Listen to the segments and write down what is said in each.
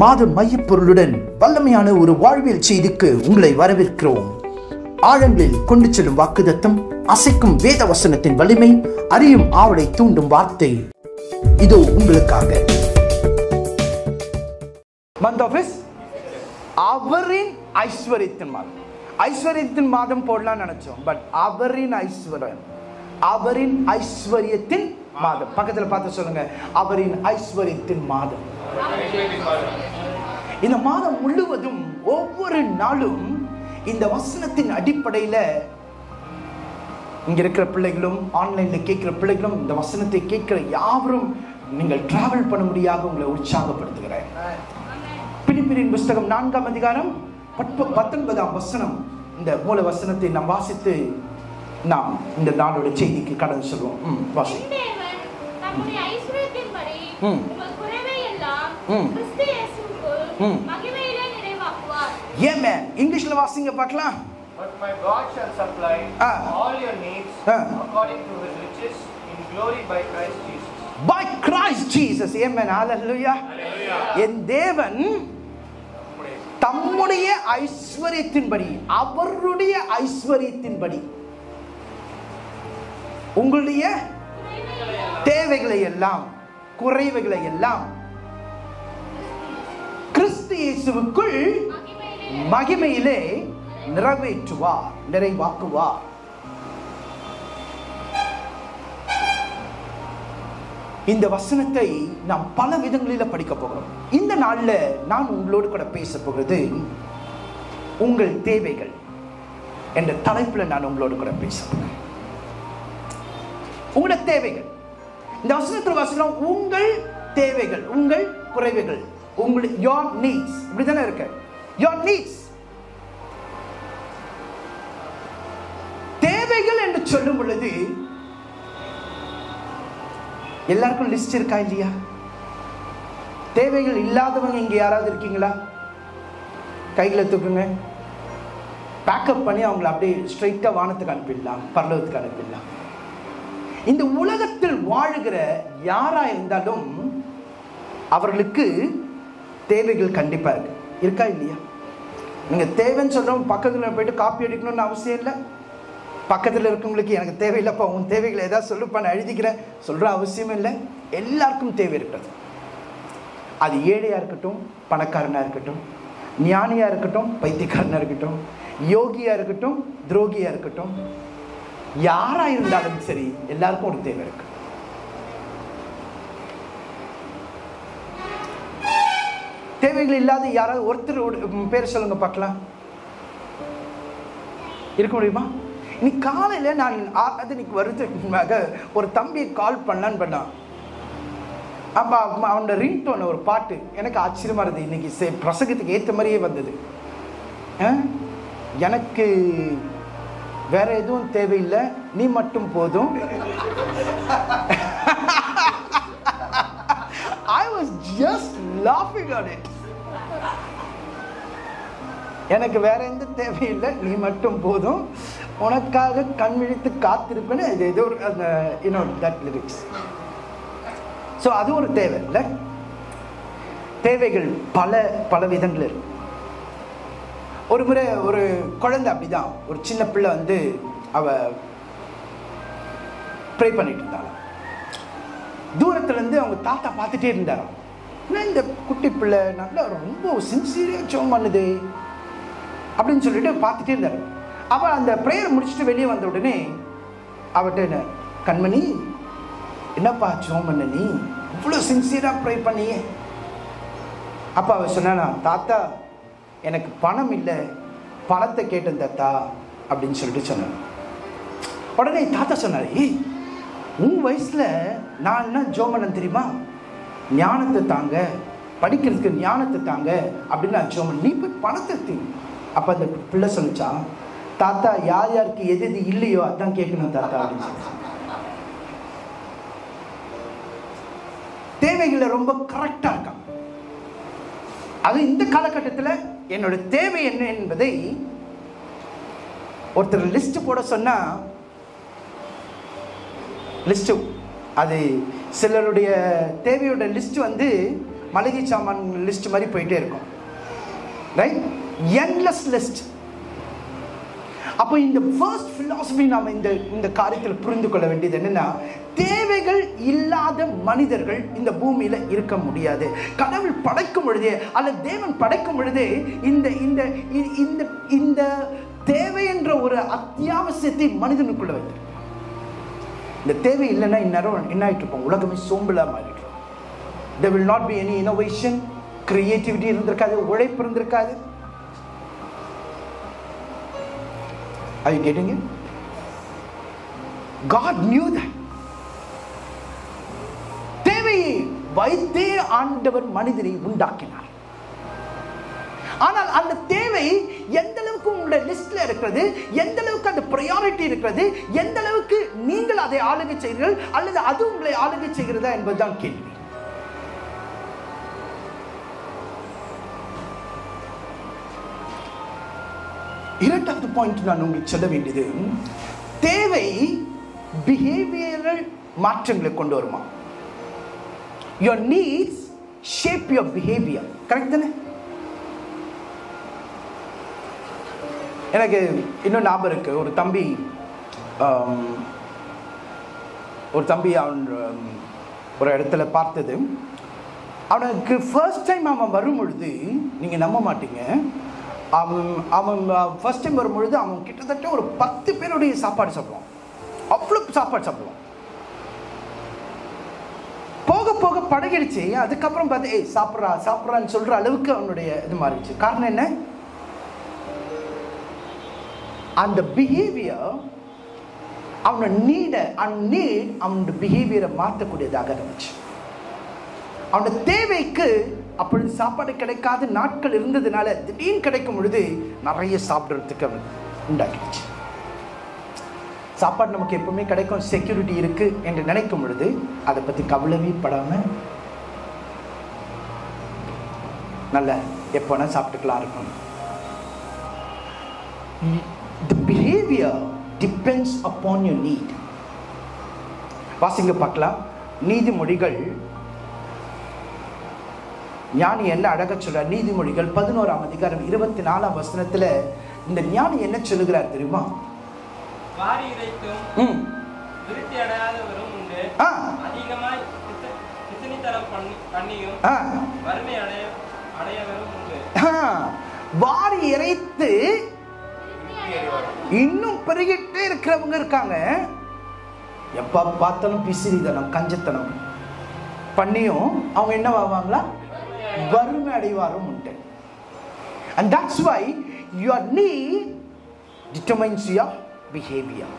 மாத மையப்பொருளுடன் வல்லமையான ஒரு வாழ்வியல் செய்திக்கு உங்களை வரவேற்கிறோம். ஆழங்களில் கொண்டு செல்லும் வாக்குதத்தம், அசைக்கும் வேத வசனத்தின் வலிமை, அறியும் ஆவலை தூண்டும் வார்த்தை இதோ உங்களுக்காக. மந்த் ஆஃப் அவரின் ஐஸ்வர்யத்தின் மாதம். ஐஸ்வர்யத்தின் மாதம் போடலாம் நினைச்சோம், பட் அவரின் ஐஸ்வர்யம், அவரின் ஐஸ்வர்யத்தின் மாதம். பக்கத்துல பார்த்து சொல்லுங்க, அவரின் ஐஸ்வர்யத்தின் மாதம். இந்த மாதம் முழுவதும் ஒவ்வொரு நாளும் இந்த வசனத்தின் அடிப்படையில இங்க இருக்கிற பிள்ளைகளும், ஆன்லைன்ல கேட்கிற பிள்ளைகளும், இந்த வசனத்தை கேட்கிற யாவரும் நீங்கள் டிராவல் பண்ணும்படியாக உங்களை உற்சாகப்படுத்துகிறேன். பிலிப்பியரின் புத்தகம் 4-ம் அதிகாரம் 19-ம் வசனம், இந்த மூல வசனத்தை நாம் வாசித்து நாம் இந்த நாளோட செய்திக்கு கடந்து செல்வோம். இங்கிலீஷ்ல வாசிங்க பார்க்கலாம். But my God shall supply all your needs according to his riches in glory by Christ Jesus. By Christ Jesus. Amen. Hallelujah. என் தேவன் தம்முடைய ஐஸ்வர்யத்தின்படி, அவருடைய ஐஸ்வர்யத்தின்படி உங்களுடைய தேவைகளை எல்லாம், குறைவுகளை எல்லாம் கிறிஸ்து இயேசுவுக்குள் மகிமையிலே நிறைவேற்றுவார், நிறைவாக்குவார். இந்த வசனத்தை நாம் பல விதங்களில் படிக்க போகிறோம். இந்த நாளில் நான் உங்களோடு கூட பேச போகிறது உங்கள் தேவைகள் என்ற தலைப்பில் நான் உங்களோடு கூட பேச போகிறேன். உங்களோட தேவைகள், இந்த வசனத்தில் வாசிக்கிறோம், உங்கள் தேவைகள், உங்கள் குறைவுகள், உங்களுடைய your needs. இப்படிதானே இருக்கு your needs. தேவைகள் என்று சொல்லும் பொழுது எல்லாருக்கும் லிஸ்ட் இருக்கா இல்லையா? தேவைகள் இல்லாதவங்க இங்க யாராவது இருக்கீங்களா? கைகளை தூக்குங்க. பேக்கப் பண்ணி அவங்களை அப்படியே ஸ்ட்ரைட்டா வானத்துக்கு அனுப்பிடலாம், பரலோகத்துக்கு அனுப்பிடலாம். இந்த உலகத்தில் வாழுகிற யாரா இருந்தாலும் அவர்களுக்கு தேவைகள் கண்டிப்பா இருக்கு, இருக்கா இல்லையா? நீங்க தேவைன்னு சொல்றவங்க பக்கத்துல போயிட்டு காப்பி அடிக்கணும்னு அவசியம் இல்லை. பக்கத்தில் இருக்கவங்களுக்கு எனக்கு தேவையில்லைப்பா, உன் தேவைகளை ஏதாவது சொல்லுப்பா, நான் எழுதிக்கிறேன் சொல்ற அவசியம் இல்லை. எல்லாருக்கும் தேவை இருக்கிறது. அது ஏழையா இருக்கட்டும், பணக்காரனா இருக்கட்டும், ஞானியா இருக்கட்டும், பைத்தியக்காரனா இருக்கட்டும், யோகியா இருக்கட்டும், துரோகியா இருக்கட்டும், யாரா இருந்தாலும் சரி, எல்லாருக்கும் ஒரு தேவை இருக்கு. தேவைகள் இல்லாத யாராவது ஒருத்தர் பேர் சொல்லுங்க பார்க்கலாம், இருக்க முடியுமா? நீ காலையில் நான் ஆராதனைக்கு வருவதற்கு முன்பாக ஒரு தம்பியை கால் பண்ணலான்னு பண்ணான். அப்போ அவனோட ரிங்டோன் ஒரு பாட்டு எனக்கு ஆச்சரியமாக இருந்தது. இன்னைக்கு பிரசங்கத்துக்கு ஏற்ற மாதிரியே வந்தது. எனக்கு வேற எதுவும் தேவையில்லை, நீ மட்டும் போதும். I was just laughing at it. எனக்கு வேற எந்த தேவையில்லை, நீ மட்டும் போதும், உனக்காக கண்விழித்து காத்திருப்பேன்னு ஏதோ ஒரு இன்னொரு தட் லிரிக்ஸ். ஸோ அது ஒரு தேவை இல்லை. தேவைகள் பல பல விதங்கள் இருக்கு. ஒரு முறை ஒரு குழந்தை அப்படிதான், ஒரு சின்ன பிள்ளை வந்து அவ ப்ரே பண்ணிட்டு இருந்தாலும் தூரத்துலேருந்து அவங்க தாத்தா பார்த்துட்டே இருந்தாராம். ஏன்னா இந்த குட்டி பிள்ளை நல்லா ரொம்ப சின்சியராக ஜெபம் பண்ணுது அப்படின்னு சொல்லிட்டு பார்த்துட்டே இருந்தாரு. அவள் அந்த ப்ரேயர் முடிச்சுட்டு வெளியே வந்த உடனே அவட்ட என்ன, கண்மணி என்னப்பா ஜெபம் பண்ண, நீ இவ்வளோ சின்சியராக ப்ரே பண்ணியே. அப்போ அவள் சொன்னானா, தாத்தா எனக்கு பணம் இல்லை, பணத்தை கேட்டேன் தாத்தா அப்படின்னு சொல்லிட்டு சொன்னார். உடனே தாத்தா சொன்னார், ஏய் உன் வயசில் நான் என்ன ஜெபம் பண்ணேன் தெரியுமா? ஞானத்தை தாங்க, படிக்கிறதுக்கு ஞானத்தை தாங்க அப்படின்னு நான் ஜெபம் பண்ணேன், நீ போய் பணத்தை தீங்க. அப்போ அந்த பிள்ளை சொல்லிச்சான், தாத்தா யார் யாருக்கு எது எது இல்லையோ அதான் கேட்கணும் தாத்தா அப்படின்னு சொல்லி. தேவைகளை ரொம்ப கரெக்டாக இருக்கான். அது இந்த காலகட்டத்தில் என்னோட தேவை என்ன என்பதை ஒருத்தர் லிஸ்ட் போட சொன்னால் லிஸ்ட்டு, அது சிலருடைய தேவையோட லிஸ்ட் வந்து மளிகை சாமான் லிஸ்ட் மாதிரி போயிட்டே இருக்கும், ரைட்? Endless list. அப்போ இந்த ஃபர்ஸ்ட் ஃபிலாசபி நாம் இந்த காரியத்தில் புரிந்து கொள்ள வேண்டியது என்னென்னா, தேவைகள் இல்லாத மனிதர்கள் இந்த பூமியில் இருக்க முடியாது. கடவுள் படைக்கும் பொழுதே அல்லது தேவன் படைக்கும் பொழுதே இந்த இந்த இந்த இந்த தேவை என்ற ஒரு அத்தியாவசியத்தை மனிதனுக்குள்ள வந்து, இந்த தேவை இல்லைன்னா இந்நேரம் என்ன ஆகிட்டு இருப்போம், உலகமே சோம்பலாக மாறிட்டு. There will not be any innovation, creativity இருந்திருக்காது, உழைப்பு இருந்திருக்காது. Are you getting it? God knew that. தேவையை வைத்தே ஆண்டவர் மனிதனை உண்டாக்கினார். ஆனால் அந்த தேவை எந்த அளவுக்கு உங்களுடைய லிஸ்ட்ல இருக்கிறது, எந்த அளவுக்கு அந்த ப்ரையாரிட்டி இருக்கிறது, எந்த அளவுக்கு நீங்கள் அதை ஆளுகை செய்கிறீர்கள் அல்லது அது உங்களை ஆளுகை செய்கிறதா என்பதுதான் கேள்வி. இரண்டாவது பாயிண்ட் நான் உங்களுக்கு சொல்ல வேண்டியது, தேவை பிஹேவியரல் மாற்றங்களை கொண்டு வருமா? Your needs shape your behavior. Correct தானே? எனக்கு இன்னும் ஞாபகம் இருக்குது, ஒரு தம்பி அவன் ஒரு இடத்துல பார்த்தது. அவனுக்கு ஃபர்ஸ்ட் டைம் அவன் வரும்பொழுது, நீங்கள் நம்ப மாட்டீங்க, அவன் ஃபர்ஸ்ட் டைம் வரும்பொழுது அவன் கிட்டத்தட்ட ஒரு 10 பேருடைய சாப்பாடு சாப்பிடுவான். அவ்வளோ சாப்பாடு சாப்பிடுவான். போக போக பழகிடுச்சு. அதுக்கப்புறம் பார்த்து சாப்பிட்றான்னு சொல்கிற அளவுக்கு அவனுடைய இது மாறிடுச்சு. காரணம் என்ன? அந்த பிஹேவியர் அவனோட நீட் அவனோட பிஹேவியரை மாற்றக்கூடியதாக இருந்துச்சு. அவனோட தேவைக்கு அப்பொழுது சாப்பாடு கிடைக்காத நாட்கள் இருந்ததுனால திடீர்னு கிடைக்கும் பொழுது நிறைய சாப்பிட்றதுக்கு அவன் உண்டாக்கிடுச்சு. சாப்பாடு நமக்கு எப்பவுமே கிடைக்கும், செக்யூரிட்டி இருக்குது என்று நினைக்கும் பொழுது அதை பற்றி கவலையே படாமல் நல்ல எப்போனா சாப்பிட்டுக்கலாம் இருக்கும். The behavior depends upon your need. வாசிங்க பார்க்கலாம், நீதிமொழிகள். ஞானி என்ன அழக சொல்றார்? நீதிமொழிகள் 11ஆம் அதிகாரம் 24ஆம் வசனத்துல இந்த ஞானி என்ன சொல்லுகிறார் தெரியுமா? வாரி இறைத்து இன்னும் பெருகிட்டே இருக்கிறவங்க இருக்காங்க. எப்ப பார்த்தாலும் பிசிறிதனம், கஞ்சத்தனம் பண்ணியும் அவங்க என்ன ஆவாங்களா? வறுமை அடைவாரும் உண்டு. And that's why your need determines your behavior.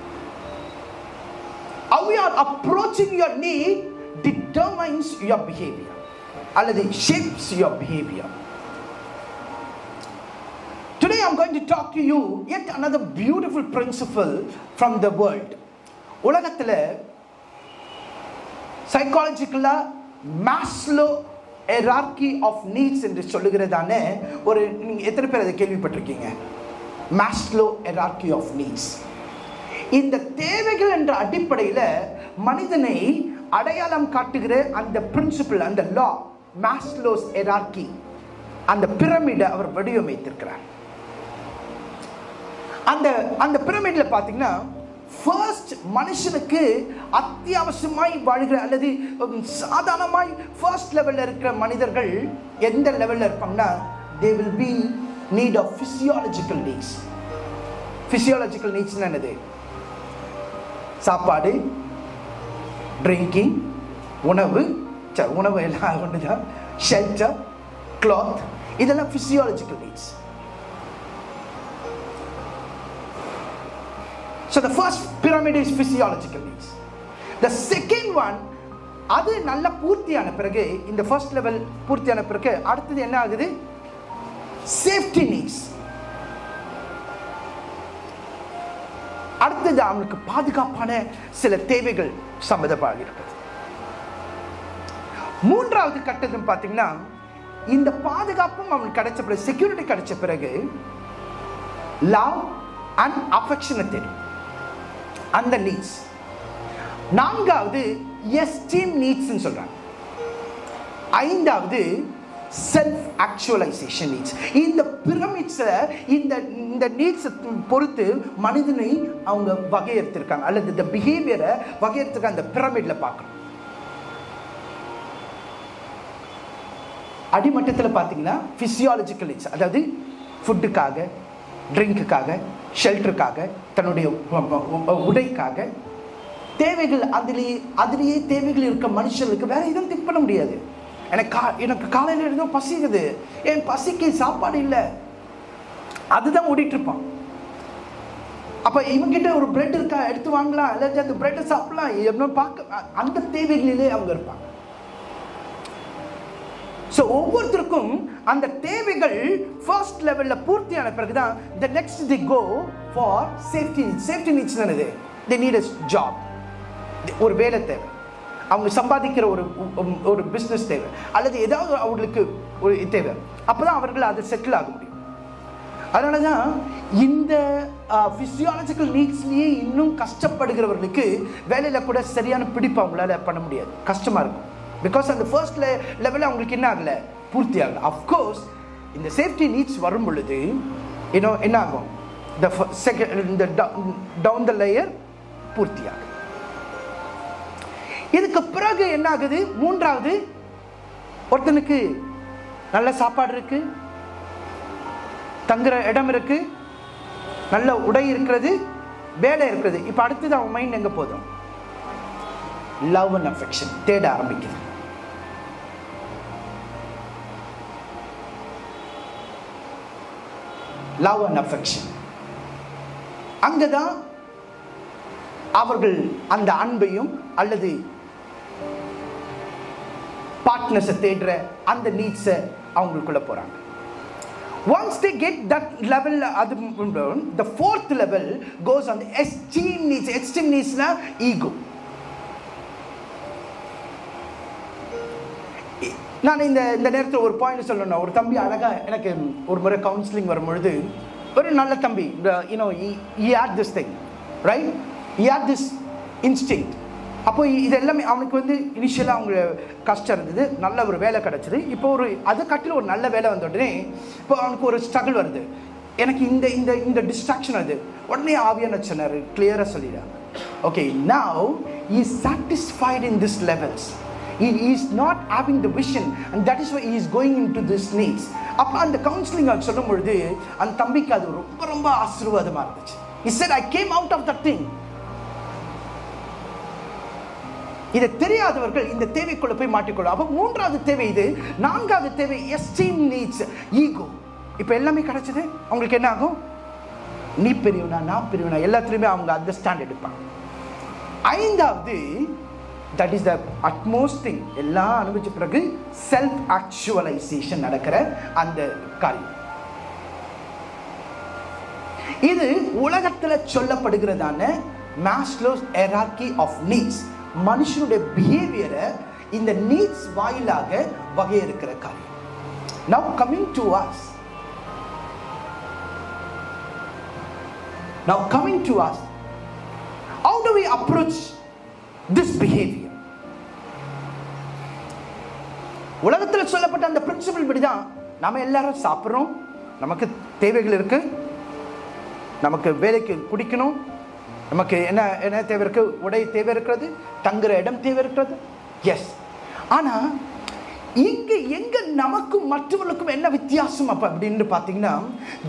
How you are approaching your need determines your behavior. Alladhi shapes your behavior. Today I'm going to talk to you yet another beautiful principle from the world. உலகத்துல சைக்காலஜிக்கலா Maslow hierarchy of needs என்று சொல்லுகிறதானே ஒரு, நீங்கள் எத்தனை பேர் அதை கேள்விப்பட்டிருக்கீங்க? Maslow hierarchy of needs. இந்த தேவைகள் என்ற அடிப்படையில் மனிதனை அடையாளம் காட்டுகிற அந்த பிரின்சிபிள், அந்த லா, மாஸ்லோஸ் ஹைரார்கி, அந்த பிரமிடை அவர் வடிவமைத்திருக்கிறார். அந்த அந்த பிரமிடில் பார்த்தீங்கன்னா ஃபர்ஸ்ட் மனுஷனுக்கு அத்தியாவசியமாய் வாழ்கிற அல்லது சாதாரணமாய் ஃபர்ஸ்ட் லெவலில் இருக்கிற மனிதர்கள் எந்த லெவலில் இருப்பாங்கன்னா, they will be need of physiological needs. Physiological நீட்ஸ்னால் என்னது? சாப்பாடு, ட்ரிங்கிங், உணவு, உணவு எல்லாம் ஒன்று தான், ஷெல்டர், கிளாத், இதெல்லாம் physiological needs. So the first pyramid is physiological needs. The second one, அது நல்ல பூர்த்தியான பிறகு, இந்த ஃபர்ஸ்ட் லெவல் பூர்த்தியான பிறகு அடுத்தது என்ன ஆகுது? Safety needs. அடுத்தது அவனுக்கு பாதுகாப்பான சில தேவைகள் சம்பந்தமாக இருக்கிறது. மூன்றாவது கட்டத்தும் பார்த்தீங்கன்னா, இந்த பாதுகாப்பும் அவனுக்கு கிடைச்ச பிறகு, செக்யூரிட்டி கிடைச்ச பிறகு, லவ் அண்ட் அஃபெக்ஷன் தேவை, அந்த நீட்ஸ். நான்காவது எஸ்டீம் நீட்ஸ் சொல்றாங்க. ஐந்தாவது செல்ஃப் ஆக்சுவலைசேஷன் நீட்ஸ். இந்த பிரமிட்ஸை இந்த நீட்ஸை பொறுத்து மனிதனை அவங்க வகையறுத்திருக்காங்க, அல்லது இந்த பிஹேவியரை வகையறுத்திருக்காங்க. அந்த பிரமிடில் பார்க்கணும். அடிமட்டத்தில் பார்த்தீங்கன்னா ஃபிசியாலஜிக்கல் நீட்ஸ், அதாவது ஃபுட்டுக்காக, ட்ரிங்க்குக்காக, ஷெல்டருக்காக, தன்னுடைய உடைக்காக தேவைகள், அதிலேயே தேவைகள் இருக்க மனுஷனுக்கு வேற எதுவும் திங்க் பண்ண முடியாது. எனக்கு காலையில் இருந்தோ பசிக்குது, என் பசிக்கு சாப்பாடு இல்லை, அதுதான் ஓடிட்டு இருப்பான். அப்போ இவங்கிட்ட ஒரு பிரெட் இருக்கா, எடுத்து வாங்கலாம், இல்லாச்சும் அந்த பிரெட்டை சாப்பிடலாம், எப்படின்னா பார்க்க அந்த தேவைகளிலே அவங்க இருப்பாங்க. ஸோ ஒவ்வொருத்தருக்கும் அந்த தேவைகள் ஃபர்ஸ்ட் லெவலில் பூர்த்தியான பிறகுதான் the next the go for safety needs. Safety needs தானது, தி நீட் அ ஜாப், ஒரு வேலை தேவை, அவங்க சம்பாதிக்கிற ஒரு பிஸ்னஸ் தேவை, அல்லது ஏதாவது அவங்களுக்கு ஒரு தேவை. அப்போ தான் அவர்கள் அது செட்டில் ஆக முடியும். அதனால தான் இந்த ஃபிசியாலஜிக்கல் நீட்ஸ்லேயே இன்னும் கஷ்டப்படுகிறவர்களுக்கு வேலையில் கூட சரியான பிடிப்பு அவங்களால பண்ண முடியாது, கஷ்டமாக இருக்கும். பிகாஸ் அந்த ஃபர்ஸ்ட் லெவலில் அவங்களுக்கு என்ன ஆகலை, பூர்த்தி ஆகலை. அஃப்கோர்ஸ் இந்த சேஃப்டி நீட்ஸ் வரும் பொழுது இன்னும் என்ன ஆகும், the second down the layer பூர்த்தி ஆகும். இதுக்கு பிறகு என்ன ஆகுது, மூன்றாவது, ஒருத்தனுக்கு நல்ல சாப்பாடு இருக்கு, தங்குற இடம் இருக்கு, நல்ல உடை இருக்கிறது, வேலை இருக்கிறது. இப்போ அடுத்தது அவன் மைண்ட் எங்கே போதும், லவ் அண்ட் அஃபெக்ஷன் தேட ஆரம்பிக்குது. லவ் அண்ட் அஃபெக்ஷன், அங்கதான் அவர்கள் அந்த அன்பையும் அல்லது பார்ட்னர்ஸை தேடுற அந்த நீட்ஸை அவங்களுக்குள்ள போறாங்க. Once they get that level, the fourth level goes on the esteem needs. Esteem needsனா ego. நான் இந்த நேரத்தில் ஒரு பாயிண்ட் சொல்லணும். ஒரு தம்பி அழகா எனக்கு ஒரு முறை கவுன்சிலிங் வரும்பொழுது, ஒரு நல்ல தம்பி, இன்ஸ்டிங்க்ட். அப்போ இது எல்லாமே அவனுக்கு வந்து இனிஷியலாக அவங்க கஷ்டம் இருந்தது, நல்ல ஒரு வேலை கிடச்சிது. இப்போ ஒரு அது கட்டில் ஒரு நல்ல வேலை வந்த உடனே இப்போ அவனுக்கு ஒரு ஸ்ட்ரகிள் வருது, எனக்கு இந்த இந்த இந்த டிஸ்ட்ராக்ஷன் வருது. உடனே ஆவியான சொன்னார், கிளியராக சொல்லிடுறாங்க, okay, now he is satisfied in this levels, he is not having the vision, and that is why he is going into this needs. அப்போ அந்த கவுன்சிலிங் அவர் சொல்லும் பொழுது அந்த தம்பிக்கு அது ரொம்ப ரொம்ப ஆசீர்வாதமாக இருந்துச்சு. He said, I came out of that thing. இதை தெரியாதவர்கள் இந்த தேவைக்குள்ள போய் மாட்டிக்கொள்ளும். அப்போ மூன்றாவது தேவை இது. நான்காவது தேவை esteem needs, ego. இப்போ எல்லாமே கிடைச்சது, அவங்களுக்கு என்ன ஆகும், நீ பெரியவனா, நான் பெரியவனா, எல்லாத்துலேயுமே அவங்க அந்த ஸ்டாண்ட் எடுப்பாங்க. ஐந்தாவது, that is the utmost thing, எல்லாம் அனுபவிச்ச பிறகு செல்ஃப் ஆக்சுவலைசேஷன் நடக்கிற அந்த காரியம். இது உலகத்தில் சொல்லப்படுகிறதான மாஸ்லோஸ் ஹைரார்கி ஆஃப் நீட்ஸ், மனுஷனுடைய பிஹேவியரை இந்த நீட்ஸ் வாயிலாக வகையறுக்கிற காரியம். Now coming to us, how do we approach this behavior? உலகத்தில் சொல்லப்பட்ட அந்த பிரின்சிபல் படி தான் நம்ம எல்லாரும் சாப்பிட்றோம், நமக்கு தேவைகள் இருக்கு, நமக்கு வேலைக்கு குடிக்கணும், நமக்கு என்ன தேவை இருக்கு, உடை தேவை இருக்கிறது, தங்குற இடம் தேவை இருக்கிறது, எஸ். ஆனால் இங்கே எங்கே நமக்கும் மற்றவர்களுக்கும் என்ன வித்தியாசம் அப்போ அப்படின்னு பார்த்தீங்கன்னா,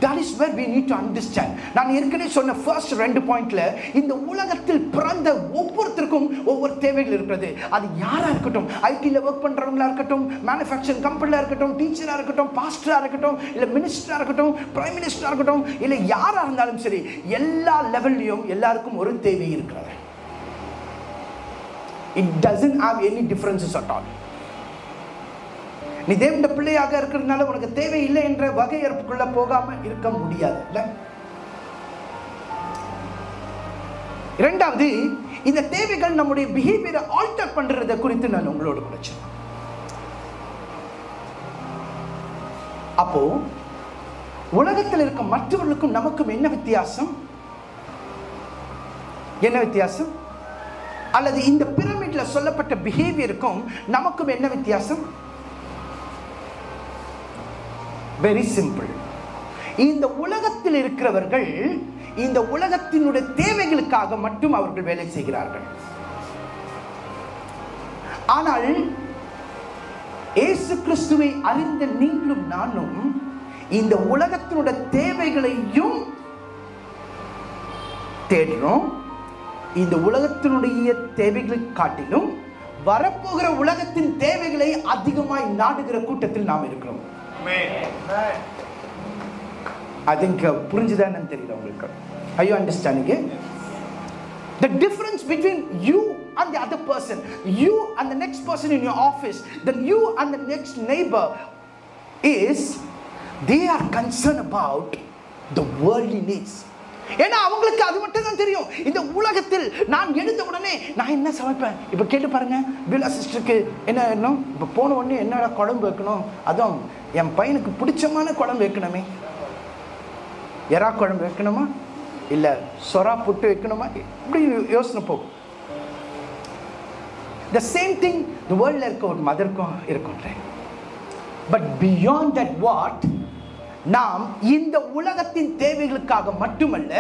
that is where we need to understand. நான் ஏற்கனவே சொன்ன ஃபர்ஸ்ட் 2 பாயிண்டில், இந்த உலகத்தில் பிறந்த ஒவ்வொருத்தருக்கும் ஒவ்வொரு தேவைகள் இருக்கிறது. அது யாராக இருக்கட்டும், ஐடியில் ஒர்க் பண்ணுறவங்களாக இருக்கட்டும், மேனுஃபேக்சரிங் கம்பெனியாக இருக்கட்டும், டீச்சராக இருக்கட்டும், பாஸ்டராக இருக்கட்டும், இல்லை மினிஸ்டராக இருக்கட்டும், பிரைம் மினிஸ்டராக இருக்கட்டும், இல்லை யாராக இருந்தாலும் சரி, எல்லா லெவல்லையும் எல்லாருக்கும் ஒரு தேவை இருக்கிறது. It doesn't have any differences at all. நீ தேவண்ட பிள்ளையாக இருக்கிறதுனால உனக்கு தேவை இல்லை என்ற வகையறுப்புக்குள்ள போகாம இருக்க முடியாது. இரண்டாவது, இந்த தேவைகள் நம்முடைய பிஹேவியரை ஆல்டர் பண்றத குறித்து நான் உங்களோட குறைச்சேன். அப்போ உலகத்தில் இருக்க மற்றவர்களுக்கும் நமக்கும் என்ன வித்தியாசம், அல்லது இந்த பிரமிட்ல சொல்லப்பட்ட பிஹேவியருக்கும் நமக்கும் என்ன வித்தியாசம்? very simple. இந்த உலகத்தில் இருக்கிறவர்கள் இந்த உலகத்தினுடைய தேவைகளுக்காக மட்டும் அவர்கள் வேலை செய்கிறார்கள். ஆனால் இயேசு கிறிஸ்துவை அறிந்த நீங்களும் நானும் இந்த உலகத்தினுடைய தேவைகளையும் தேடுறோம். இந்த உலகத்தினுடைய தேவைகளை காட்டிலும் வரப்போகிற உலகத்தின் தேவைகளை அதிகமாய் நாடுகிற கூட்டத்தில் நாம் இருக்கிறோம். புரிஞ்சுதான் தெரியல உங்களுக்கு. Are you understanding it? The difference between you and the other person, you and the next person in your office, then you and the next neighbor is they are concerned about the worldly needs. ஏன்னா அவங்களுக்கு அது மட்டும் தான் தெரியும். இந்த உலகத்தில் நான் எழுந்த உடனே நான் என்ன சமைப்பேன் இப்போ கேட்டு பாருங்க. பில்லா சிஸ்டருக்கு என்ன வேணும், இப்போ போன உடனே என்னடா குழம்பு வைக்கணும், அதுவும் என் பையனுக்கு பிடிச்சமான குழம்பு வைக்கணுமே, எறா குழம்பு வைக்கணுமா இல்லை சொரா புட்டு வைக்கணுமா, இப்படி யோசனை போகும். த சேம் திங் இந்த வேர்ல்டில் இருக்க ஒரு மதருக்கும் இருக்குன்றேன். பட் பியாண்ட் தட் வாட், நாம் இந்த உலகத்தின் தேவைகளுக்காக மட்டுமல்ல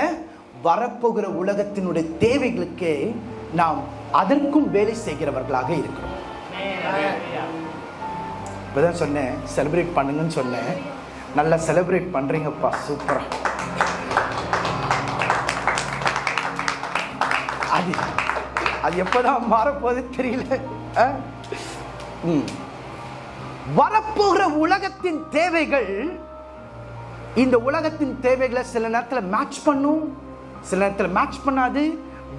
வரப்போகிற உலகத்தினுடைய தேவைகளுக்கே நாம் அதற்கும் வேலை செய்கிறவர்களாக இருக்கிறோம். இப்பதான் சொன்னேன் செலிப்ரேட் பண்ணுங்கன்னு சொன்னேன். நல்லா செலிப்ரேட் பண்றீங்கப்பா, சூப்பரா. அது அது எப்பதான் மாறப்போது தெரியல. வரப்போகிற உலகத்தின் தேவைகள் இந்த உலகத்தின் தேவைகளை சில நேரத்தில் மேட்ச் பண்ணும், சில நேரத்தில் மேட்ச் பண்ணாது,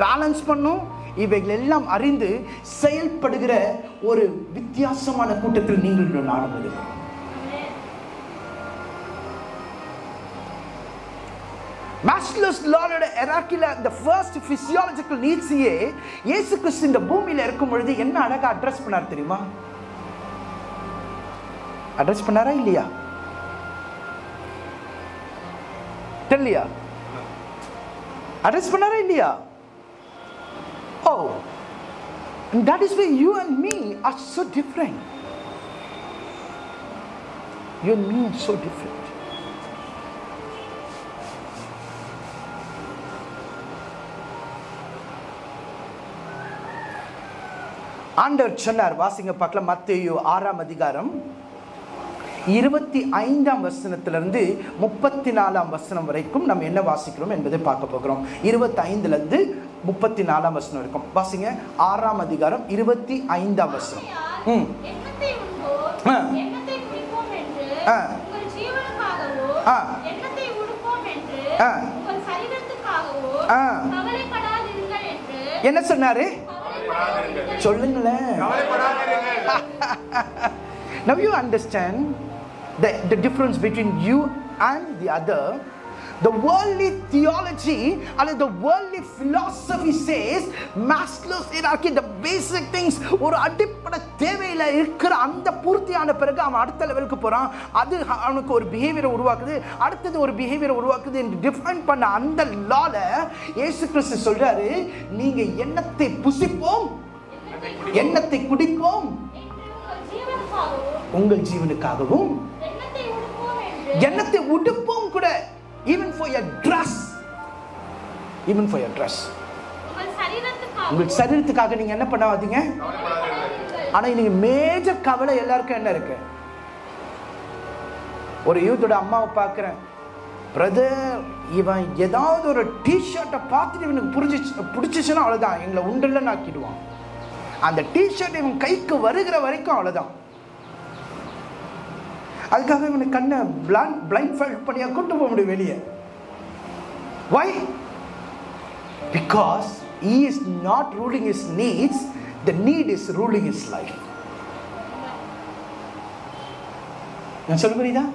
பேலன்ஸ் பண்ணும். இவைகள் எல்லாம் அறிந்து செயல்படுகிற ஒரு வித்தியாசமான கூட்டத்தில் நீங்கள் நானும் இருக்கிறோம். மாஸ்லோஸ் லாவோட ஹைரார்க்கியில the first physiological needs ஏ இயேசு கிறிஸ்து இந்த பூமியில இருக்கும் பொழுது என்ன அழகா அட்ரஸ் பண்ணார் தெரியுமா? அட்ரஸ் பண்ணாரா இல்லையா? இல்லையா? அட்ரஸ் பண்ணாரா இல்லையா? ஓ, that is why you and me are so different. You and me are so different. ஆண்டவர் சொன்னார், வாசிங்க பார்க்கலாம், மத்தேயு 6ஆம் அதிகாரம் 25ஆம் வசனத்திலிருந்து 34ஆம் வசனம் வரைக்கும் நம்ம என்ன வாசிக்கிறோம் என்பதை பார்க்க போகிறோம். 25லேருந்து 34ஆம் வசனம் வரைக்கும் வாசிங்க. 6ஆம் அதிகாரம் 25ஆம் வசனம். என்ன சொன்னாரு சொல்லுங்களேன். Now you understand the difference between you and the other. The worldly theology and the worldly philosophy says Maslow's hierarchy, the basic things, ஒரு அடிப்படை தேவையில இருக்கிற அந்த பூர்த்தியான பிறகு அவன் அடுத்த லெவலுக்கு போறான். அது அவனுக்கு ஒரு பிஹேவியரை உருவாக்குது, அடுத்தது ஒரு பிஹேவியரை உருவாக்குது என்று டிஃபைன் பண்ண அந்த லால இயேசு கிறிஸ்து சொல்றாரு, நீங்க எண்ணத்தை புசிப்போம், எண்ணத்தை குடிப்போம், உங்கள் ஜீவனுக்காகவும் எண்ணத்தை உடுப்போம் கூட, even for your dress, even for your dress, உங்கள் சரீரத்துக்காக நீங்க என்ன பண்ணாதீங்க. ஆனா இன்னைக்கு மேஜர் கவலை எல்லாருக்கும் என்ன இருக்கு? ஒரு யூத்தோட அம்மாவை பார்க்கிறேன், பிரதர் இவன் ஏதாவது ஒரு டிஷர்ட்டை பார்த்துட்டு இவனுக்கு பிடிச்சிச்சுன்னா அவ்வளவுதான், எங்களை உண்டல்ல நாக்கிடுவான். அந்த டிஷர்ட் இவன் கைக்கு வருகிற வரைக்கும் அவ்வளவுதான். அதுக்காக இவனை கண்ணை பிளைண்ட் ஃபோல்ட் பண்ணியா கூட்டு போக முடியும் வெளியே. Why? Because he is not ruling his needs, the need is ruling his life. நான் சொல்ல முடியுதா?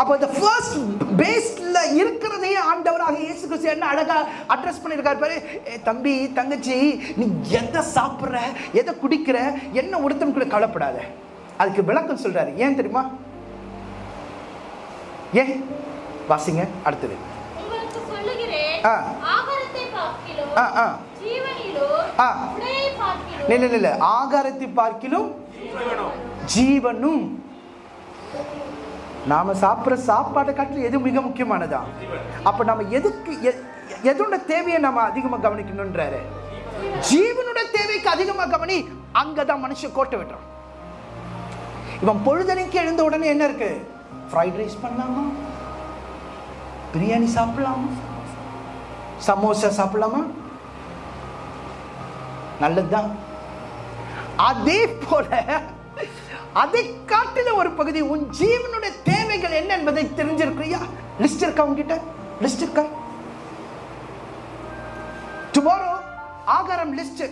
அப்போ இந்த ஃபர்ஸ்ட் பேஸ்ல இருக்கிறதே ஆண்டவராக இயேசு கிறிஸ்து என்ன அழகா அட்ரஸ் பண்ணியிருக்காரு பாரு. தம்பி தங்கச்சி, நீ எதை சாப்பிட்ற, எதை குடிக்கிற, என்ன உடுத்தம் கூட கவலைப்படாத. அதுக்கு விளக்கம் சொல்றாரு. ஏன் தெரியுமா? ஏன் வாசிங்க அடுத்தது. ஆகாரத்தை பார்க்கிலும் ஜீவனும் நாம சாப்பிட்ற சாப்பாட்டை காட்டிலும் எது மிக முக்கியமானதான். அப்போ நம்ம எதுக்கு எதோட தேவையை நம்ம அதிகமாக கவனிக்கணுன்றாரு. ஜீவனோட தேவைக்கு அதிகமாக கவனி, அங்கதான் மனுஷன் கோட்டை விட்டுறான். இவன் பொழுதனைக்கு எழுந்த உடனே என்ன இருக்கு, ஃப்ரைட் ரைஸ் பண்ணலாமா, பிரியாணி சாப்பிடலாமா, சமோசா சாப்பிடலாமா, நல்லதுதான். அதே போல அதை காட்டில ஒரு பகுதி உன் ஜீவனுடைய தேவைகள் என்ன என்பதை தெரிஞ்சிருக்கிறியா? லிஸ்ட் இருக்கா உங்ககிட்ட? லிஸ்ட் இருக்கா? டுமாரோ ஆகாரம் லிஸ்ட்.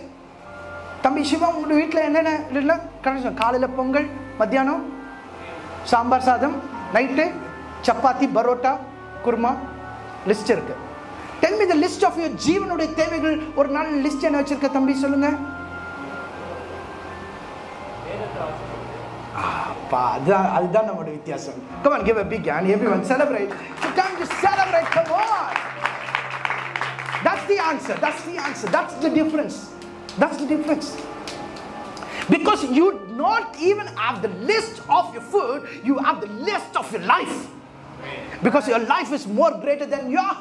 தம்பி சிவா, உங்களுடைய வீட்டில் என்னென்ன கடைசி? காலையில் பொங்கல், மத்தியானம் சாம்பார் சாதம், நைட்டு சப்பாத்தி, பரோட்டா, குருமா, லிஸ்ட் இருக்கு. Tell me the list of your ஜீவனுடைய தேவைகள். ஒரு நாள் லிஸ்ட் என்ன வச்சிருக்க தம்பி? சொல்லுங்க. அதுதான் அதுதான் நம்மளுடைய வித்தியாசம். Come on, give a big hand. Everyone celebrate. Time to celebrate. Come on. That's the answer. That's the answer. That's the difference. That's the difference. Because you not even have the list of your food, you have the list of your life. Because your life is more greater than your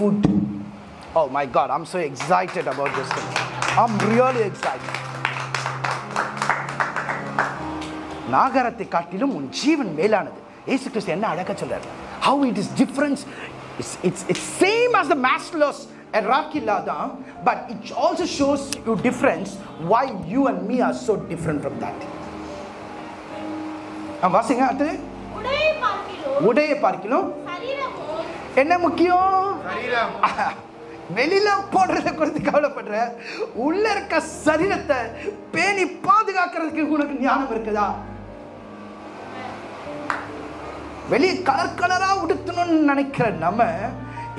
food. Oh my God, I'm so excited about this thing. I'm really excited. நாகரத்தை காட்டிலும் உன் ஜீவன் மேலானது. இயேசு கிறிஸ்து என்ன அழகா சொல்றாரு. How it is different. It's same as the Maslow's hierarchy ladder, but it also shows you difference why you and me are so different from that. நாம் வாசிங்க அடுத்து. உடையை பார்க்கிலும் என்ன முக்கியம்? வெளியில போடுறத குறித்து கவலைப்படுற, உள்ள இருக்க சரீரத்தை பேணி பாதுகாக்கிறதுக்கு உனக்கு ஞானம் இருக்குதா? வெளியே கலர் கலரா உடுத்தணும்னு நினைக்கிற நம்ம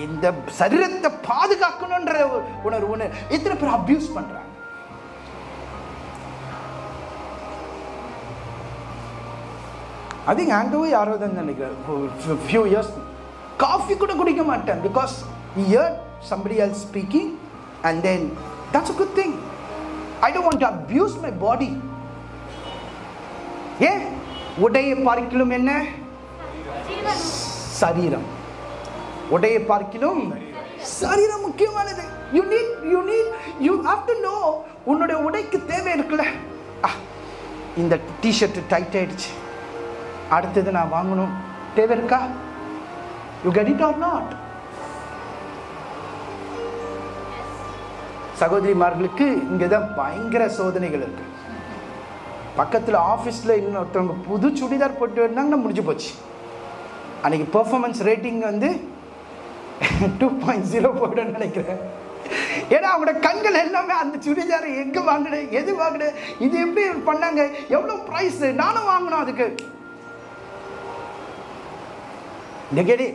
இந்த சரீரத்தை பாதுகாக்கணும்ன்ற உணர்வு இத்தனை பேர் அபியூஸ் பண்றாங்க. I think ஆண்டவே யாரோ தான் நினைக்கிறேன். Few years coffee கூட குடிக்க மாட்டேன், because he heard somebody else speaking, and then that's a good thing. I don't want to abuse my body. Yeah, உடையை பார்க்கிலும் என்ன சரீரம், உடையை பார்க்கிலும் சரீரம் முக்கியமானது. You have to know உன்னுடைய உடைக்கு தேவை இருக்குல்ல. இந்த டிஷர்ட் டைட் ஆயிடுச்சு, அடுத்தது நான் வாங்கணும், தேவை இருக்கா? You get it or not? சகோதரிமார்களுக்கு இங்கதான் பயங்கர சோதனைகள் இருக்கு. பக்கத்தில் ஆஃபீஸ்ல இன்னொருத்தவங்க புது சுடிதார் போட்டு வந்தாங்கன்னா முடிஞ்சு போச்சு. அன்னைக்கு பெர்ஃபார்மன்ஸ் ரேட்டிங் வந்து 2.0 போயிடும்னு நினைக்கிறேன். ஏன்னா அவங்களோட கண்கள் எல்லாமே அந்த சுடிதாரை எங்க வாங்கினு, எது வாங்கினு, இது எப்படி பண்ணாங்க, எவ்வளவு ப்ரைஸ், நானும் வாங்கணும் அதுக்கு. நெகடி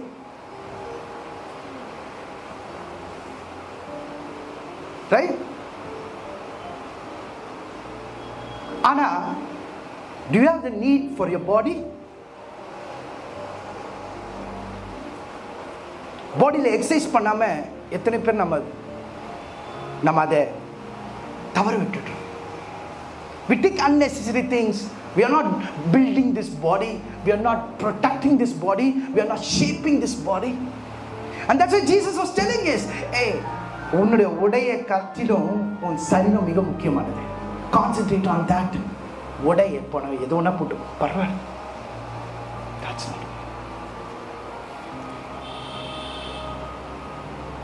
right? Anna, do you have the need for your body? பாடியில் எக்ஸசைஸ் பண்ணாம எத்தனை பேர் நம்ம அதை தவறு விட்டுட்டோம். We take unnecessary things. We are not building this body. We are not protecting this body. We are not shaping this body. And that's why Jesus was telling us, hey, உன்னுடைய உடைய கத்திலும் உன் சரீரம் மிக முக்கியமானது. Concentrate on that. உடை எப்போ எது ஒன்றா போட்டு பரவாயில்ல.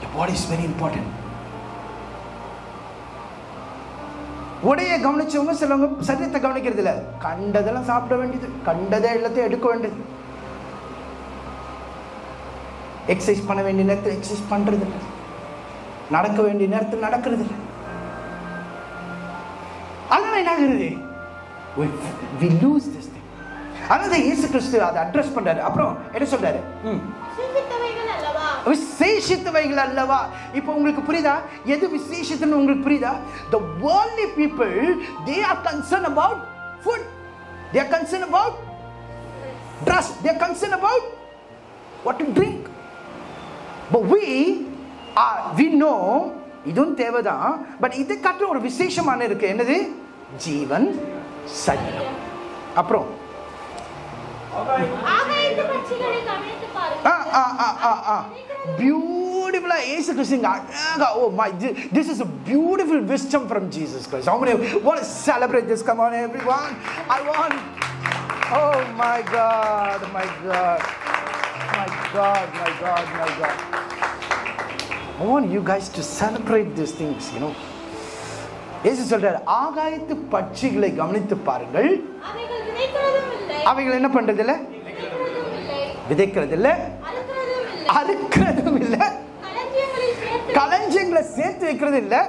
Your body is very important. உடையை கவனிச்சவங்க சிலவங்க சரீரத்தை கவனிக்கிறது இல்லை. கண்டதெல்லாம் சாப்பிட வேண்டியது, கண்டதை எல்லாத்தையும் எடுக்க வேண்டியது, எக்ஸசைஸ் பண்ண வேண்டிய நேரத்தில் எக்ஸசைஸ் பண்ணுறது இல்லை, நடக்க வேண்டிய நேரத்தில் நடக்கிறது இல்லை. அதனால என்ன ஆகுறது? We lose this thing. அதனால இயேசு கிறிஸ்து அதை அட்ரஸ் பண்றாரு. அப்புறம் என்ன சொல்றாரு? விசேஷித்தவைகள் அல்லவா. இப்போ உங்களுக்கு புரியுதா எது விசேஷித்தன்னு? உங்களுக்கு புரியுதா? The worldly people, they are concerned about food, they are concerned about dress, they are concerned about what to drink. But we know இதுவும் தேவைதான், பட் இதை காட்டுற ஒரு விசேஷமான இருக்கு. என்னது? ஜீவன் சரீரம். அப்புறம் Beautiful. Oh my, this is a beautiful wisdom from Jesus Christ. How many want to celebrate this? Come on, everyone. I want. Oh my God, my God, my God, my God, my God. I want you guys to celebrate these things, you know. Jesus said, "Agayithu patchigale gamnithu parangal." Avigal enna pandradilla? Vidhikkiradilla. Arukkradumilla. Kalanjengala sethu vekkradilla.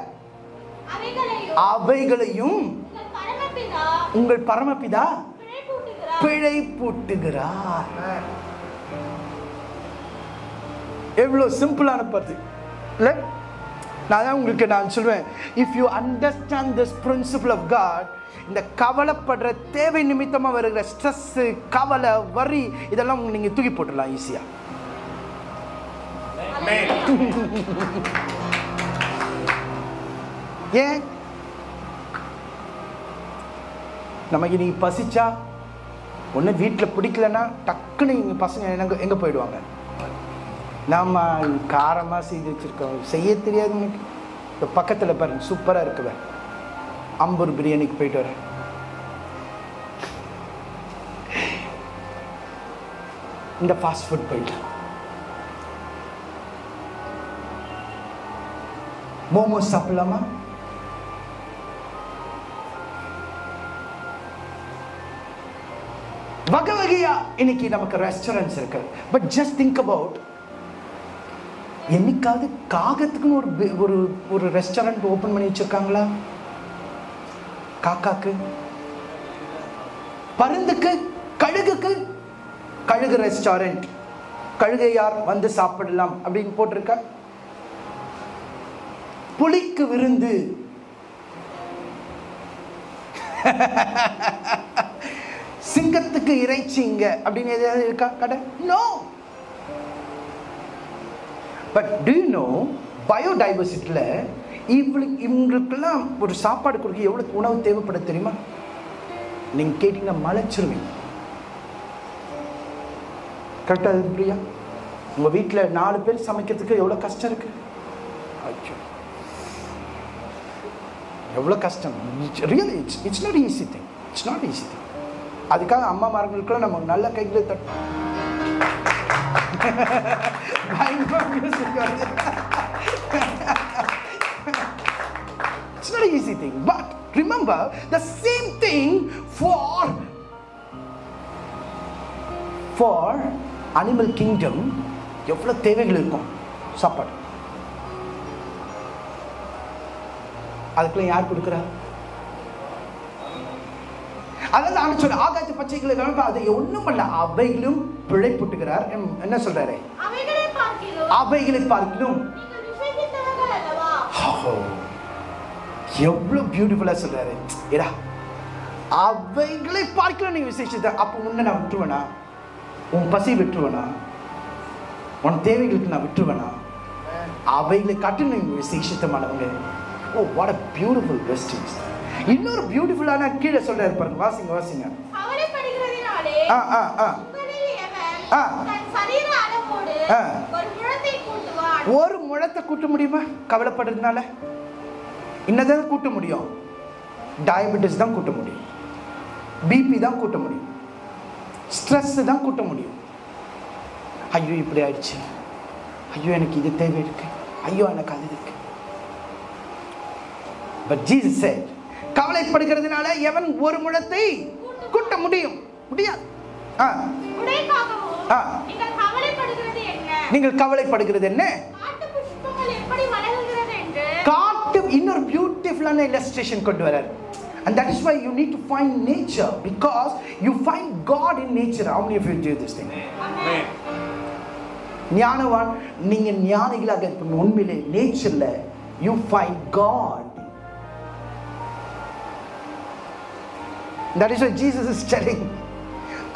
Avaigalayum ungal paramapitha pilai pootugirar. Evlo simple ana pathu. Le? If you understand this principle of God, இந்த கவலைப்படுற தேவை நிமித்தமா வருகிற stress, கவலை, வரி இதெல்லாம் நீங்க தூக்கி போட்டுடலாம் ஈஸியா. ஏன் நமக்கு நீ பசிச்சா ஒண்ணு வீட்டுல பிடிக்கலன்னா டக்குன்னு எங்க பசங்க எங்க போயிடுவாங்க. நம்ம காரமா செய்து வச்சிருக்கோம், செய்ய தெரியாது. இப்போ பக்கத்தில் பாருங்க சூப்பரா இருக்குவ, அம்பூர் பிரியாணிக்கு போயிட்டு வர. இந்த ஃபாஸ்ட் ஃபுட் போயிட்டு மோமோஸ் சாப்பிடலாமா? வகை வகையா இன்னைக்கு நமக்கு ரெஸ்டாரண்ட்ஸ் இருக்கு. பட் ஜஸ்ட் திங்க் அபவுட், என்னைக்காவது காகத்துக்குன்னு ஒரு ஒரு ரெஸ்டாரண்ட் ஓப்பன் பண்ணி வச்சிருக்காங்களா? காக்காக்கு, பருந்துக்கு, கழுகுக்கு கழுகு ரெஸ்டாரண்ட், கழுகை யார் வந்து சாப்பிடலாம் அப்படின்னு போட்டிருக்கா? புலிக்கு விருந்து, சிங்கத்துக்கு இறைச்சிங்க அப்படின்னு ஏதாவது இருக்கா கடை? No. But do you know பயோடைவர்சிட்டியில் இவளுக்கு இவங்களுக்கெல்லாம் ஒரு சாப்பாடு கொடுக்க எவ்வளோ உணவு தேவைப்பட தெரியுமா? நீங்கள் கேட்டிங்கன்னா மலைச்சிருவீங்க. கரெக்டாக புரியா? உங்கள் வீட்டில் 4 பேர் சமைக்கிறதுக்கு எவ்வளோ கஷ்டம் இருக்கு. எவ்வளோ கஷ்டம். Really it's not easy thing, it's not easy thing. அதுக்காக அம்மா மார்களுக்கெல்லாம் நம்ம நல்ல கைகளை தட்டோம். It's not an easy thing, but remember the same thing for animal kingdom. எவ்வளோ தேவைகள் இருக்கும் சாப்பாடு, அதுக்குள்ள யார் கொடுக்குறா? அதான் நான் சொல்றேன், ஆகாய பச்சைகளை அது ஒன்றும் இல்லை, அவைகளும் பிழை போட்டுகிறார். என்ன சொல்றாரு? அவைகளை பார்க்கணும். எவ்வளவு பியூட்டிஃபுல்லா சொல்றாரு. ஏடா அவைகளை பார்க்கணும், நீ விசேஷத்தை அப்போ உன்னை நான் விட்டுருவேனா? உன் பசி விட்டுருவேனா? உன் தேவைகளுக்கு நான் விட்டுருவேனா? அவைகளை காட்டணும், நீங்க விசேஷமானவங்க. Oh what a beautiful வெஸ்டிங்ஸ். இன்னொரு பியூட்டிஃபுல்லான கீழே சொல்றாரு பாருங்க, வாசிங்க வாசிங்க. அவரைப்படுகிறதினாலே தன் சரீர அளவோடு ஒரு முழத்தை கூட்டுவான். ஒரு முழத்தை கூட்ட முடியுமா? கவலைப்படுறதுனால என்னதான் கூட்ட முடியும்? டயபெட்டிஸ் தான் கூட்ட முடியும், பிபி தான் கூட்ட முடியும், ஸ்ட்ரெஸ் தான் கூட்ட முடியும். ஐயோ இப்படி ஆயிடுச்சு, ஐயோ எனக்கு இது தேவை இருக்கு, ஐயோ எனக்கு அது இருக்கு. But Jesus said, கவலைப்படுகிறதுனால எவன் ஒரு முழத்தை கூட்ட முடியும்? முடியாது. நீங்கள் கவலைப்படுகிறது என்ன? காட்டு. இன்னொரு பியூட்டிஃபுல்லான இல்லஸ்ட்ரேஷன் கொண்டு வரார். And that is why you need to find nature, because you find God in nature. How many of you do this thing? ஞானவான் நீங்க ஞானிகளாக இருப்பீங்க. உண்மையிலே நேச்சர்ல you find God. That is what Jesus is telling.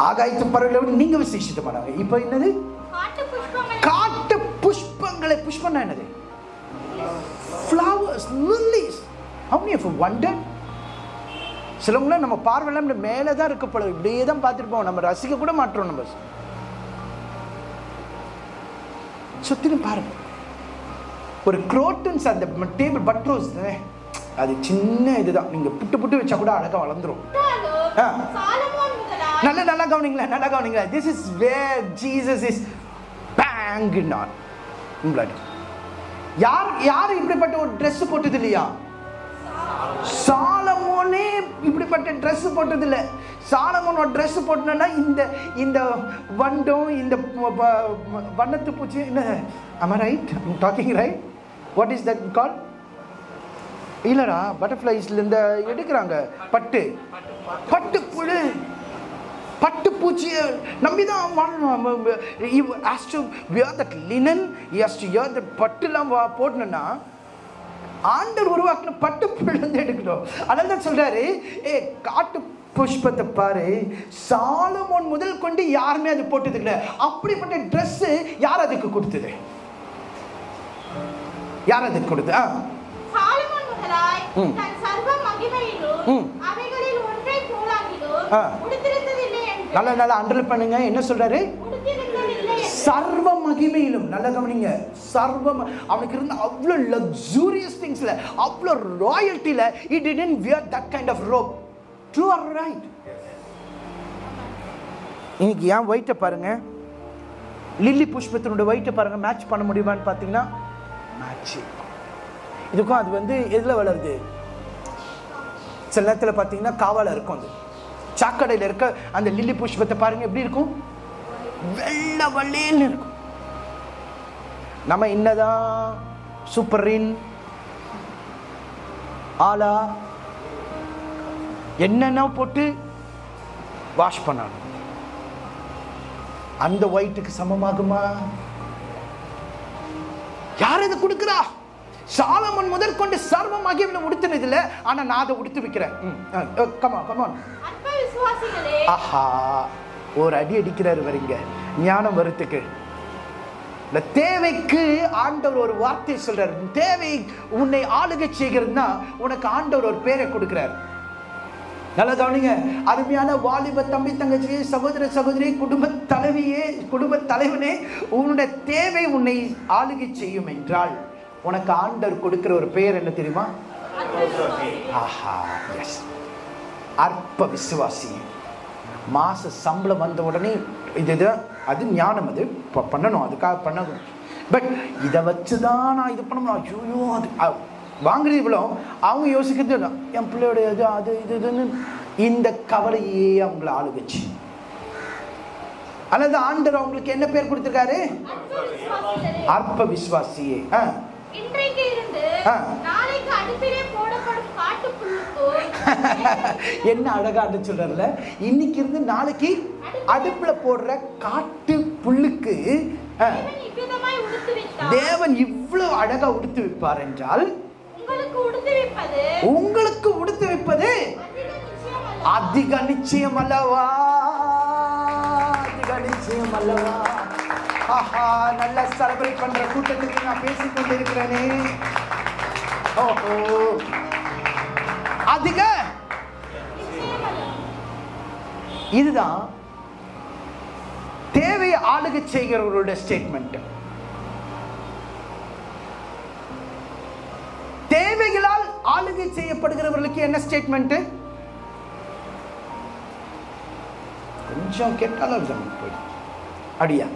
ஆகாயத்து பறவைகளோடு நீங்க விசேஷித்தமானவங்க. இப்போ என்னது? காட்டு புஷ்பங்களை. புஷ்பம்னா என்னது? Flowers, lilies. How many of you wondered? சிலவங்களாம் நம்ம பார்வையில் மேலே தான் இருக்கப்படும், இப்படியே தான் பார்த்துருப்போம், நம்ம ரசிக்க கூட மாற்றோம். நம்ம சுத்திலும் பாருங்க ஒரு குரோட்டன்ஸ் அந்த டேபிள் பட்ரோஸ் அது சின்ன இதுதான், நீங்கள் புட்டு புட்டு வச்சா கூட அழகாக வளர்ந்துடும். நல்லா கவனிங்களா, this is where Jesus is banking on blood. யார் யார் இப்படிப்பட்ட ஒரு ட்ரெஸ் போட்டது இல்லையா? சாலமோனே இப்படிப்பட்ட ட்ரெஸ் போட்டது இல்லை. சாலமோனோட ட்ரெஸ் போட்டோன்னா இந்த இந்த வண்டம், இந்த வண்ணத்து பூச்சி, என்ன am I right? I'm talking right? What is that called? இல்லடா பட்டர்ஃப்ளைஸ்ல இந்த எடுக்கிறாங்க பட்டு பட்டு புழு பட்டு பூச்சியை நம்பி தான் வாழணும். பட்டுலாம் போடணும்னா ஆண்டர் உருவாக்கின பட்டு புழுந்து எடுக்கணும். அதனால தான் சொல்கிறாரு, ஏ காட்டு புஷ்பத்தை பாரு, சாலமோன் முதல் கொண்டு யாருமே அது போட்டது இல்லை. அப்படிப்பட்ட ட்ரெஸ்ஸு யார் அதுக்கு கொடுத்தது? யார் அதுக்கு கொடுத்தா? நல்லா நல்லா அண்டர் பண்ணுங்க. என்ன சொல்றாரு? சர்வ மகிமையிலும். நல்லா கவனிங்க, சர்வம் அவனுக்கு இருந்த அவ்வளோ லக்ஸூரியஸ் திங்ஸ்ல, அவ்வளோ ராயல்ட்டில he didn't wear that kind of robe. True or right? இன்னைக்கு ஏன் ஒயிட்டை பாருங்க, லில்லி புஷ்பத்தினுடைய ஒயிட்டை பாருங்க, மேட்ச் பண்ண முடியுமான்னு பார்த்தீங்கன்னா மேட்ச். இதுக்கும் அது வந்து எதில் வளருது? சில நேரத்தில் பார்த்தீங்கன்னா காவால இருக்கும், அது சாக்கடையில் இருக்க அந்த லில்லி புஷ்பத்தை பாருங்க, எப்படி இருக்கும்? வெள்ள வள்ளின்னு இருக்கும். நம்ம என்னதான் சூப்பரின் ஆலா என்னென்ன போட்டு வாஷ் பண்ணணும், அந்த ஒயிட்டுக்கு சமமாகுமா? யார் இதை கொடுக்குறா? சாலமோன் முதற்கொண்டு சர்வ மகிமையிலும் உடுத்தினது இல்லை, ஆனா நான் அதை உடுத்து வைக்கிறேன். ஆஹா, ஒரு அடி அடிக்கிறாரு வரீங்க ஞானம் வரத்துக்கு. தேவைக்கு ஆண்டவர் ஒரு வார்த்தை சொல்றாரு. தேவை உன்னை ஆளுகை செய்கிறதுனா உனக்கு ஆண்டவர் ஒரு பேரை கொடுக்கிறார். நல்லா கவனிங்க, அருமையான வாலிப தம்பி தங்கச்சி, சகோதர சகோதரி, குடும்ப தலைவியே, குடும்ப தலைவனே, உன்னுடைய தேவை உன்னை ஆளுகை செய்யும் என்றால் உனக்கு ஆண்டவர் கொடுக்கிற ஒரு பெயர் என்ன தெரியுமா? ஆஹா, எஸ், அற்ப விசுவாசி. மாச சம்பளம் வந்த உடனே இது அது ஞானம், அது பண்ணணும், அதுக்காக பண்ணணும். பட் இதை வச்சுதான் நான் இது பண்ணணும். ஐயோ, அது வாங்குறது இவ்வளோ, அவங்க யோசிக்கிறது இல்லை, என் பிள்ளையோடைய இது அது இது இதுன்னு இந்த கவலையே அவங்கள ஆளுகச்சு. அல்லது ஆண்டவர் அவங்களுக்கு என்ன பேர் கொடுத்துருக்காரு? அற்ப விசுவாசியே. என்ன அழகா சொல்றல, இன்னைக்கு இருந்து நாளைக்கு அடுப்புல போடுற காட்டு புல்லுக்கு தேவன் இவ்வளவு அழகா உடுத்து வைப்பார் என்றால் உங்களுக்கு உடுத்து வைப்பது அதிக நிச்சயம் அல்லவா? அதிக நிச்சயம் அல்லவா? ஆஹா, நல்லா செலிப்ரேட் பண்ற கூட்டத்துக்கு நான் பேசிக்கொண்டு இருக்கிறேனே. ஓஹோ, அதிக இதுதான் தேவை ஆளுகை செய்கிறவர்களுடைய ஸ்டேட்மெண்ட். தேவைகளால் ஆளுகை செய்யப்படுகிறவர்களுக்கு என்ன ஸ்டேட்மெண்ட்? கொஞ்சம் கேட்டாலும் அப்படியா?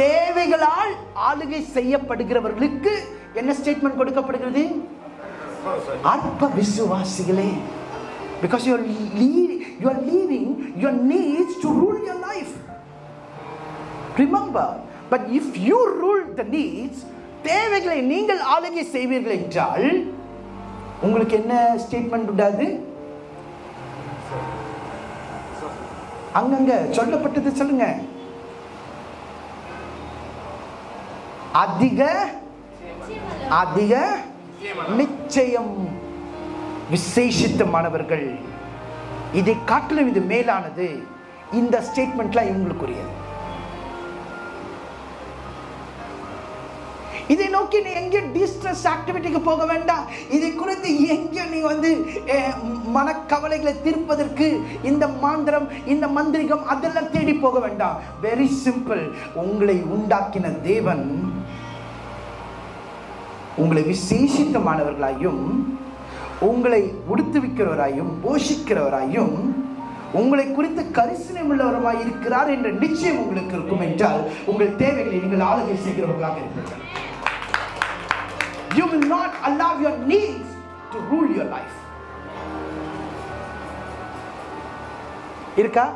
தேவைகளால் ஆளுகை செய்யப்படுகிறவர்களுக்கு என்ன ஸ்டேட்மெண்ட் கொடுக்கப்படுகிறது? அற்ப விசுவாசிகளே. because you are leaving your needs to rule your life. remember, but if you rule the needs, தேவைகளை நீங்கள் ஆளுகை செய்வீர்கள் என்றால் உங்களுக்கு என்ன ஸ்டேட்மெண்ட் உண்டாது? அங்கங்க சொல்லப்பட்டது சொல்லுங்க, அதிக அதிக நிச்சயம். விசேஷித்த மாணவர்கள், இதை காட்டிலும் இது மேலானது. இந்த ஸ்டேட்மெண்ட்லாம் இவங்களுக்குரியது. இதை நோக்கி நீ எங்கே டிஸ்ட்ரெஸ் ஆக்டிவிட்டிக்கு போக வேண்டாம். இதை குறித்து எங்கேயும் நீங்கள் வந்து மனக்கவலைகளை தீர்ப்பதற்கு இந்த மாந்திரம், இந்த மந்திரிகம் அதெல்லாம் தேடி போக வேண்டாம். Very simple. உங்களை உண்டாக்கின தேவன் உங்களை விசேஷித்தமானவர்களாயும் உங்களை உடுத்துவிக்கிறவராயும் போஷிக்கிறவராயும் உங்களை குறித்து கரிசனம் உள்ளவருமாய் இருக்கிறார் என்ற நிச்சயம் உங்களுக்கு இருக்கும் என்றால் உங்கள் தேவைகளை நீங்கள் ஆளுகை செய்கிறவர்களாக இருப்பீர்கள். You will not allow your needs to rule your life. இருக்கா?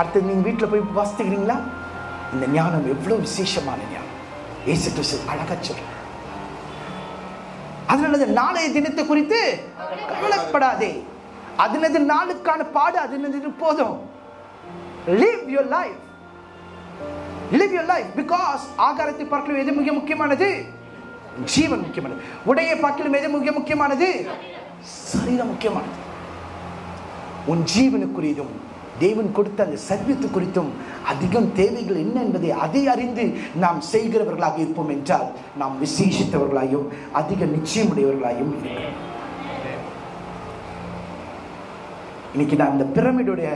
அடுத்து நீங்க வீட்டுல போய் வாசிக்கிறீங்களா? இந்த ஞானம் எவ்வளவு விசேஷமான ஞானம். இயேசு கிறிஸ்து அழகா சொல்றார். அதனால நாளைய தினத்தை குறித்து கவலைப்படாதே. அதனது நாளுக்கான பாடு அதனது போதும். Live your life. Live your life. Because ஆகாரத்தை பார்க்கலும் எது மிக முக்கியமானது? ஜீவன் முக்கியமானது. உடையை பார்க்கலும் எது மிக முக்கியமானது? சரீரம் முக்கியமானது. உன் ஜீவனுக்குரியதும் தேவன் கொடுத்த அந்த சத்தியத்து குறித்தும் அதிகம் தேவைகள் என்ன என்பதை அதை அறிந்து நாம் செய்கிறவர்களாக இருப்போம் என்றால் நாம் விசேஷித்தவர்களாயும் அதிக நிச்சயமுடையவர்களாயும் இருக்கிறோம். இன்னைக்கு நான் இந்த பிரமிடுடைய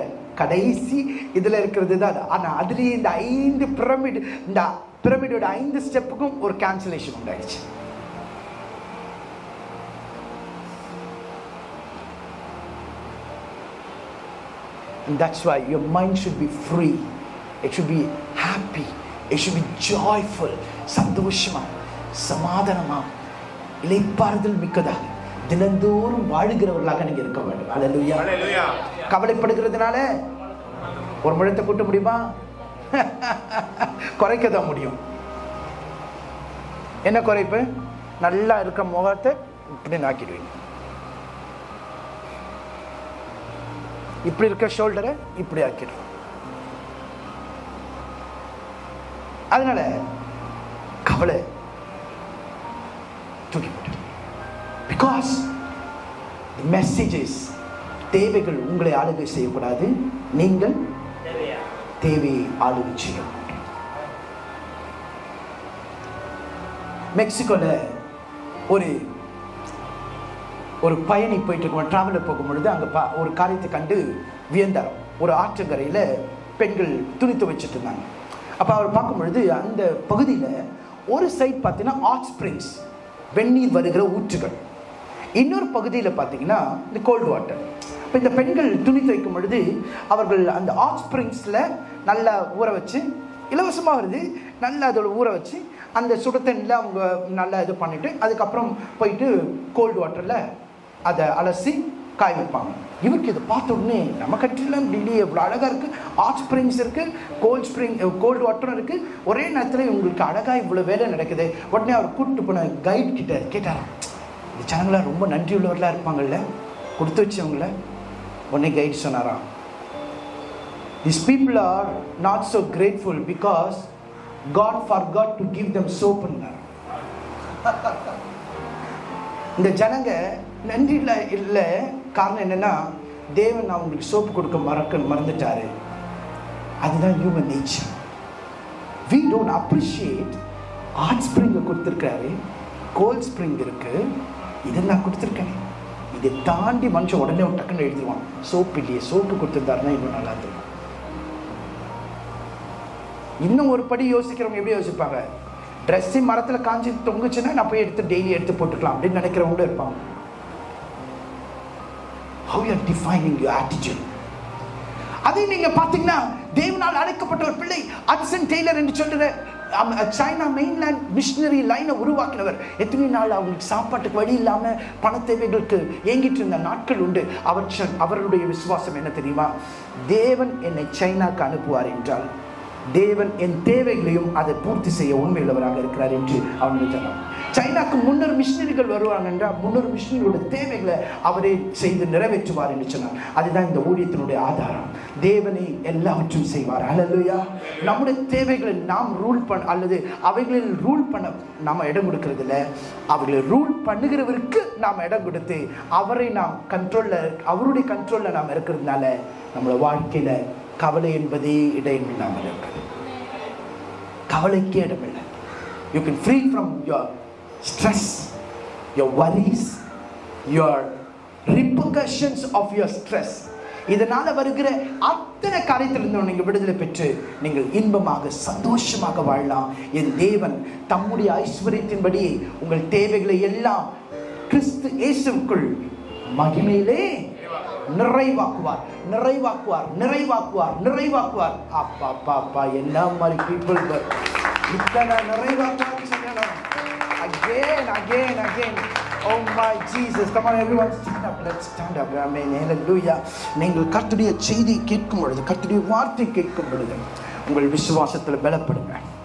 கடைசி இதில் இருக்கிறது தான். ஆனால் அதுலேயே இந்த 5 பிரமிடு, இந்த பிரமிடோட 5 ஸ்டெப்புக்கும் ஒரு கேன்சலேஷன் உண்டாயிடுச்சு. And that's why your mind should be free. It should be happy. It should be joyful. சந்தோஷமா, சமாதானமா, இளைப்பாறுதல் மிக்கதாக தினந்தோறும் வாழுகிறவர்களாக நீங்க இருக்க வேண்டும். அல்லேலூயா. கவலைப்படுகிறதுனால ஒரு முழத்தை கூட்ட முடியுமா? குறைக்க தான் முடியும். என்ன குறைப்பு? நல்லா இருக்க முகத்தை இப்படி நாக்கிடுவீங்க, இப்படி இருக்க ஷோல்டரை இப்படி ஆக்கிடும். அதனால கவலை தூக்கி போட்டு. பிகாஸ் தி மெசேஜஸ், தேவைகள் உங்களை ஆளுகை செய்யக்கூடாது, நீங்கள் தேவையை ஆளுகை செய்யும். மெக்சிகோல ஒரு ஒரு பயணி போயிட்டு இருக்கோம். டிராவலில் போகும்பொழுது அங்கே ஒரு காரியத்தை கண்டு வியந்தாரம். ஒரு ஆற்றங்கரையில் பெண்கள் துணித்து வச்சுட்டு இருந்தாங்க. அப்போ அவர் பார்க்கும்பொழுது அந்த பகுதியில் ஒரு சைட் பார்த்தீங்கன்னா ஹாட் ஸ்ப்ரிங்ஸ், வெந்நீர் வருகிற ஊற்றுகள். இன்னொரு பகுதியில் பார்த்தீங்கன்னா இந்த கோல்டு வாட்டர். இப்போ இந்த பெண்கள் துணி துவைக்கும் பொழுது அவர்கள் அந்த ஹாட் ஸ்ப்ரிங்ஸில் நல்லா ஊற வச்சு, இலவசமாக வருது, நல்லா அதோட ஊற வச்சு அந்த சுட தண்ணியில் அவங்க நல்லா இது பண்ணிவிட்டு அதுக்கப்புறம் போயிட்டு கோல்டு வாட்டரில் அதை அலசி காய வைப்பாங்க. இவருக்கு இதை பார்த்த உடனே நம்ம கட்டிலாம் டில்லி எவ்வளோ அழகாக இருக்குது, ஹாட் ஸ்ப்ரிங்ஸ் இருக்குது, கோல்டு வாட்டரும் இருக்குது, ஒரே நேரத்தில் இவங்களுக்கு அழகாக இவ்வளோ வேலை நடக்குது. உடனே அவர் கூப்பிட்டு போன கைட் கிட்ட கேட்டாராம், இந்த ஜனங்களாம் ரொம்ப நன்றி உள்ளவர்களாக இருப்பாங்கள்ல, கொடுத்து வச்சவங்கள. உடனே கைட் சொன்னாராம், these people are not so grateful because God forgot to give them soap. இந்த ஜனங்க நன்றி இல்லை. காரணம் என்னன்னா தேவன் அவங்களுக்கு சோப்பு கொடுக்க மறந்துட்டாரு. அதுதான் human nature. We don't appreciate hot spring கொடுத்துருக்காரு, cold spring இருக்கு, இதை நான் கொடுத்துருக்கேன். இதை தாண்டி மனுஷன் உடனே ஒரு டக்குன்னு எழுதிடுவான், சோப்பு இல்லையே, சோப்பு கொடுத்துருந்தாருன்னா இன்னும் நல்லா இருக்கும். இன்னும் ஒரு படி யோசிக்கிறவங்க எப்படி யோசிப்பாங்க? ட்ரெஸ்ஸு மரத்தில் காஞ்சி தொங்குச்சுன்னா நான் போய் எடுத்து டெய்லி எடுத்து போட்டுக்கலாம் அப்படின்னு நினைக்கிறவங்களும் இருப்பாங்க. How you are defining your attitude. அதே நீங்கள் பார்த்தீங்கன்னா தேவனால் அழைக்கப்பட்ட ஒரு பிள்ளை அட்சன் டெய்லர் என்று சொல்கிற சைனா மெயின்லேண்ட் மிஷினரி லைனை உருவாக்கினவர். எத்தனை நாள் அவங்களுக்கு சாப்பாட்டுக்கு வழி இல்லாமல் பண தேவைகளுக்கு ஏங்கிட்டு இருந்த நாட்கள் உண்டு. அவர்களுடைய விசுவாசம் என்ன தெரியுமா? தேவன் என்னை சைனாக்கு அனுப்புவார் என்றால் தேவன் என் தேவைகளையும் அதை பூர்த்தி செய்ய உண்மையுள்ளவராக இருக்கிறார் என்று அவனுடைய சொன்னார். சைனாக்கு 300 மிஷினரிகள் வருவாங்க என்றால் 300 மிஷினரியோட தேவைகளை அவரே செய்து நிறைவேற்றுவார் என்று சொன்னார். அதுதான் இந்த ஊழியத்தினுடைய ஆதாரம். தேவனை எல்லாவற்றும் செய்வார். அல்லேலூயா. நம்முடைய தேவைகளை நாம் ரூல் பண்ண அல்லது அவைகளில் ரூல் பண்ண நாம் இடம் கொடுக்கறது இல்லை. அவர்களை ரூல் பண்ணுகிறவருக்கு நாம் இடம் கொடுத்து அவரை நாம் கண்ட்ரோலில், அவருடைய கண்ட்ரோலில் நாம் இருக்கிறதுனால நம்மளோட வாழ்க்கையில் கவலை என்பதே இடமில்லாமல் இருக்கிறது. கவலைக்கே இடமில்லை. You can free from your stress, your worries, your repercussions of your stress. இதனால வருகிற அத்தனை காரியத்திலிருந்தும் நீங்கள் விடுதலை பெற்று நீங்கள் இன்பமாக சந்தோஷமாக வாழலாம். என் தேவன் தம்முடைய ஐஸ்வர்யத்தின்படி உங்கள் தேவைகளை எல்லாம் கிறிஸ்து இயேசுவுக்குள் மகிமையிலே நிறைவாக்குவார், நிறைவாக்குவார், நிறைவாக்குவார், நிறைவாக்குவார். அப்பா பாப்பா என்ன மாதிரி பீப்புள் இத்தனை நிறைவாக்குவார்னு சொல்லணும். Again, again, again. Oh my Jesus. Come on everyone, stand up. Let's stand up. Amen. Hallelujah. நீங்கள் கர்த்தருடைய செய்தி கேட்கும் பொழுது, கர்த்தருடைய வார்த்தை கேட்கும் பொழுது உங்கள் விசுவாசத்தில் பலப்படுங்க.